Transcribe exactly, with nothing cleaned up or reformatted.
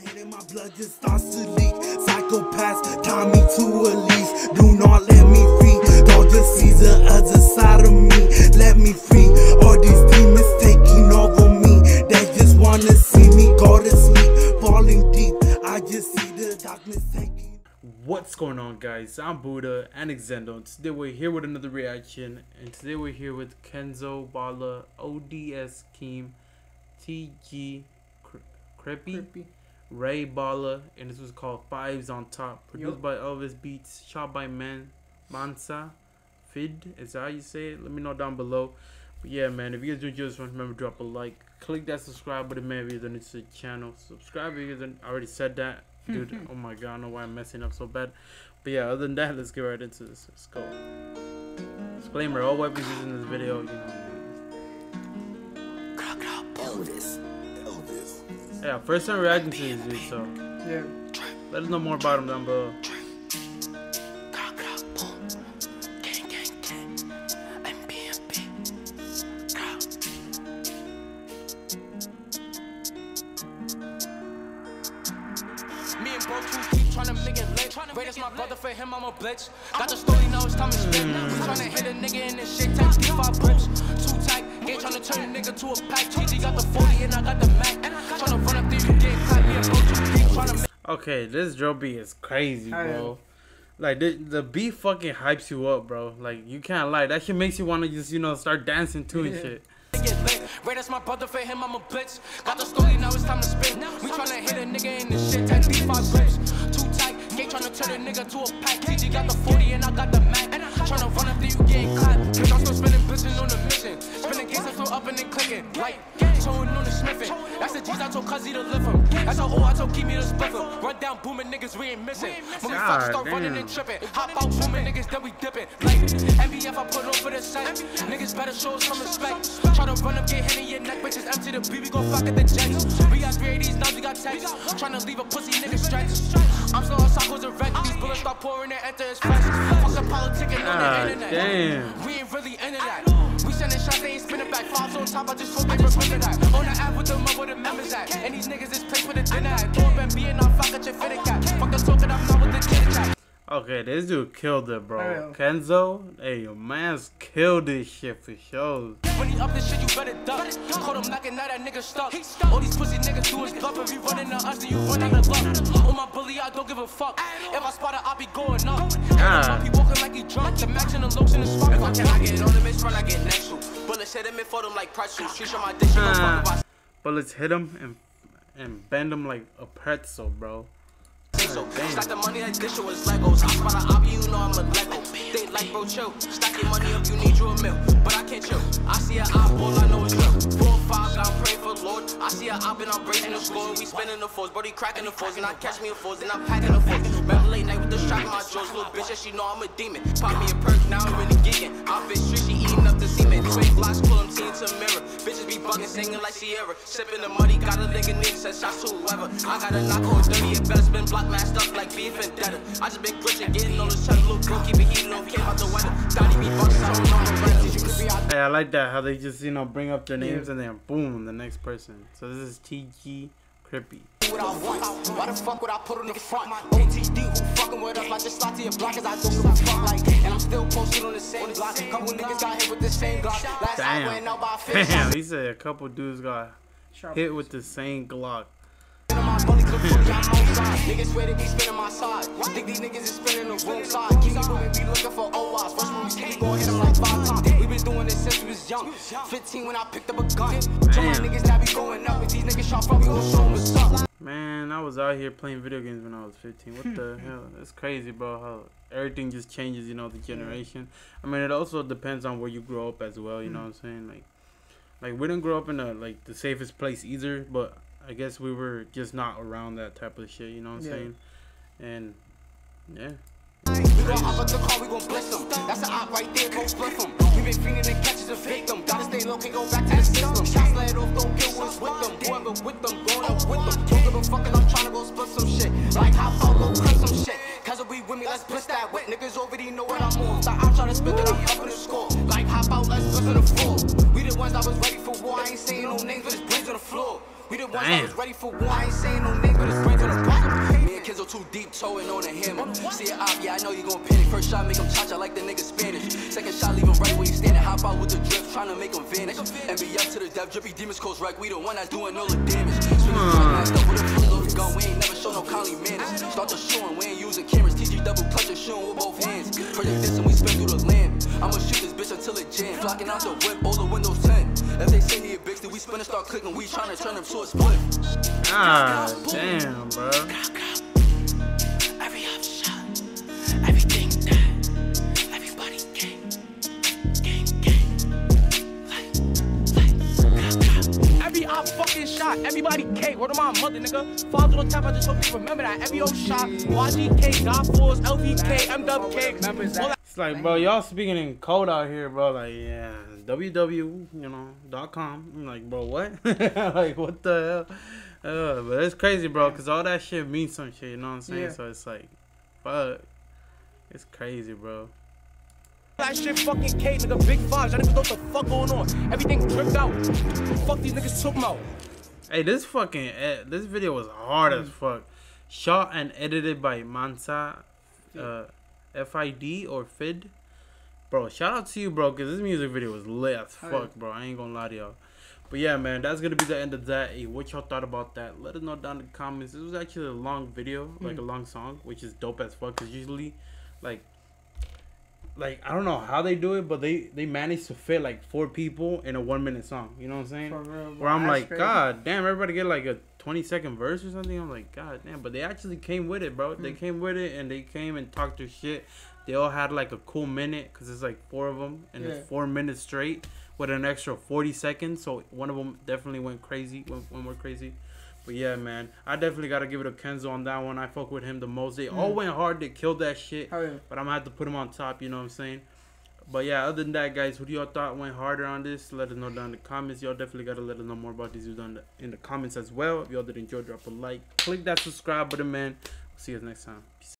hate in my blood just starts to leak. Psychopaths tie me to a leash. Do not let me free. Don't just see the other side of me. Let me free. All these demons taking over me. They just wanna see me go to sleep, falling deep. I just see the darkness taking. What's going on, guys? I'm Buddha and Xzendo, and today we're here with another reaction. And today we're here with Kenzo Balla, O D S Keme, T G Crippy, Crippy, Ray Baller, and this was called Fives on Top. Produced yep. by Elvis Beatz, shot by man Mansa Fid. Is that how you say it? Let me know down below. But yeah, man, if you guys do enjoy this one, remember to drop a like, click that subscribe button, man. If you're new to the channel, subscribe. If you're new, I already said that, dude. Oh my god, I don't know why I'm messing up so bad. But yeah, other than that, let's get right into this. Let's go. Disclaimer: all weapons used in this video, you know. Elvis. Elvis. Yeah, first time reacting to this dude, so yeah. Let us know more about him down below. Me and bro keep tryna make it lit. Wait, it's my brother, for him I'm a bitch. Got the story, now it's time to spit. Tryna hit a nigga in this shit, take five grips. Too tight, ain't tryna turn a nigga to a pack. T G got the forty and I got the Mac. Tryna run up through you, get clap. Me and bro keep tryna make. Okay, this drill beat is crazy, bro. Like, the, the beat fucking hypes you up, bro. Like, you can't lie. That shit makes you wanna just, you know, start dancing too and shit. Ray, that's my brother, for him I'm a blitz. Got the story, now it's time to spit. We tryna hit a nigga in this shit, take these five grips. Too tight, ain't tryna turn a nigga to a pack. T G got the forty and I got the Mac. Tryna run up through you, getting clapped. Bitch, I'm still spinning bitches on the mission. Spinning gates, I'm still up and then clicking. Like, showing on the sniffing. That's the G's I told Cuzzy to lift him. That's how O I told Kimi to split him. Run down, booming niggas, we ain't missing. When we fuck, start running and tripping. Hop out, booming niggas, then we dipping. Like, M B F, I put over the set. Niggas better show some respect. Tryna run up, get hit in your neck, bitches empty the B, we gon' fuck at the jets. We got these now we got texts. Tryna leave a pussy nigga stretch. I'm still on cycles and wreck. These bullets start pouring and enter his fresh. Fuck the politics and on the internet. Damn. We ain't really into that. We sending shots, they ain't spinning back. Fives on top, I just hope they remember that. On the app with the mother, the members at. And these niggas is paid for the dinner at. Go up and be in our fuck at your fitted cap. Fuck the talking, I'm not with the kid cap. Okay, this dude killed it, bro. Kenzo, hey, your man's killed this shit for sure. When he up this shit, you better duck. Caught him knocking out that nigga stuck. All these pussy niggas do is bluff. If you running on us, then you run out of luck. On my bully, I don't give a fuck. If I spot her, I'll be going up. I'll be walking like he drunk. The match and the looks in the spot. If I can, I get on him, it's run, I get next to. Bullets hit him and fold him like pretzel. She's on my dick, she don't fuck about. Bullets hit him and, and bend him like a pretzel, bro. Stack the money like this shit was Legos. I spot an obby, you know I'm a Lego. They like bro chill. Stack your money up, you need you a meal. But I can't chill. I see a eyeball, I know it's real. Four fives, I'm praying for the Lord. I see a op and I'm breaking the score. We spinning the fours, buddy cracking the fours. And I catch me a fours, and I'm packing the fours. Remember late night with the strap on my jaws. Little bitch, and she know I'm a demon. Pop me a perk, now I'm really geeking. I've been street, she eating up the semen. Twin blocks, pull them team to mirror. Bitches be bugging, singing like Sierra. Sipping the muddy, got a nigga need to shots to whoever. I got a knock on dirty, it better been block mashed up like beef and deader. I just been glitching, getting on the chest, little girl, keep it heating on, came out the weather. Donnie be bucks, I don't know. Hey, I like that, how they just, you know, bring up their names yeah. and then boom, the next person. So this is T G Crippy. What I want, why the fuck would I put on the front? O T D who fucking with us, I just slot to your block cause I don't give a fuck like. And I'm still posted on the same block. Couple niggas got hit with the same Glock. Last I went out by a fish. Damn, he said a couple dudes got hit with the same Glock. Niggas swear to be spinning my side. Think these niggas is spinning the wrong side. Keep moving, be looking for O Is. First when we see we gon' hit them like five times. We been doing this since we was young. Fifteen when I picked up a gun. Join niggas that be going up. If these niggas shot from we gon' show them what's up. Man, I was out here playing video games when I was fifteen. What the hell? It's crazy, bro, how everything just changes, you know, the generation. I mean, it also depends on where you grow up as well, you know what I'm saying? Like, like we didn't grow up in a, like, the safest place either, but I guess we were just not around that type of shit, you know what I'm yeah. saying? And, yeah. We gon' hop up the car, we gon' bless them. That's the op right there, go split them. We been feeding and catches a victim. Gotta stay low, can't go back to the system. Shots let off, don't get what's with them. Whoever with them, going up with them. Don't give a fuck, I'm tryna go split some shit. Like, hop out, go cut some shit. Cause if we with me, let's blitz that wet. Niggas already know what I'm on. So I'm tryna spit that I'm up in the score. Like, hop out, let's blitz on the floor. We the ones that was ready for war. I ain't saying no names, but it's blitz on the floor. We the ones that was ready for war. I ain't saying no names, but it's ready. too deep, towing on a hammer. See it up, yeah, I know you gon' panic. First shot, make him cha-cha like the nigga Spanish. Second shot, leave him right where you standing. Hop out with the drip, tryna make him vanish. And be up to the depth, drippy demons coast wreck. We the one that's doing all the damage. Swing the truck, masked up with a full loaded gun. We ain't never show no collie manners. Start the shooting, we ain't using cameras. T G double clutch and shooting with both hands. For the distance, we spin through the land. I'ma shoot this bitch until it jams. Blocking out the whip, all the windows ten. If they say need a bix, then we spin and start clicking. We tryna turn them to a split. Ah, damn, bro. Every upshot, everything that everybody gang, gang, gang. Like, like, every op fucking shot, everybody K. Word of my mother, nigga. Fives on top, I just hope you remember that. Every old shot, Y G K, God Force, L V K, M W K. It's like, bro, y'all speaking in code out here, bro. Like, yeah, W W, you know, dot com. I'm like, bro, what? Like, what the hell? Uh, but it's crazy, bro, because all that shit means some shit, you know what I'm saying? Yeah. So it's like, fuck. It's crazy, bro. That shit fucking K, nigga, big fives. I didn't know what the fuck going on. Everything dripped out. Fuck these niggas took them out. Hey, this fucking, this video was hard mm. as fuck. Shot and edited by Mansa uh, F I D or Fid. Bro, shout out to you, bro, because this music video was lit as fuck, right, bro. I ain't gonna lie to y'all. But yeah, man, that's gonna be the end of that. Hey, what y'all thought about that? Let us know down in the comments. This was actually a long video, like mm. a long song, which is dope as fuck. Cause usually, like, like I don't know how they do it, but they they manage to fit like four people in a one minute song. You know what I'm saying? For real, Where I'm like, crazy. God damn, everybody get like a twenty second verse or something. I'm like, God damn, but they actually came with it, bro. Mm. They came with it and they came and talked their shit. They all had like a cool minute, cause it's like four of them and yeah. it's four minutes straight with an extra forty seconds. So one of them definitely went crazy, went, went more crazy. But yeah, man, I definitely gotta give it to Kenzo on that one. I fuck with him the most. They mm. all went hard. They killed that shit. Oh, yeah. But I'm gonna have to put him on top. You know what I'm saying? But yeah, other than that, guys, who do y'all thought went harder on this? Let us know down in the comments. Y'all definitely gotta let us know more about these dudes down in the comments as well. If y'all did enjoy, drop a like, click that subscribe button, man. See you guys next time. Peace.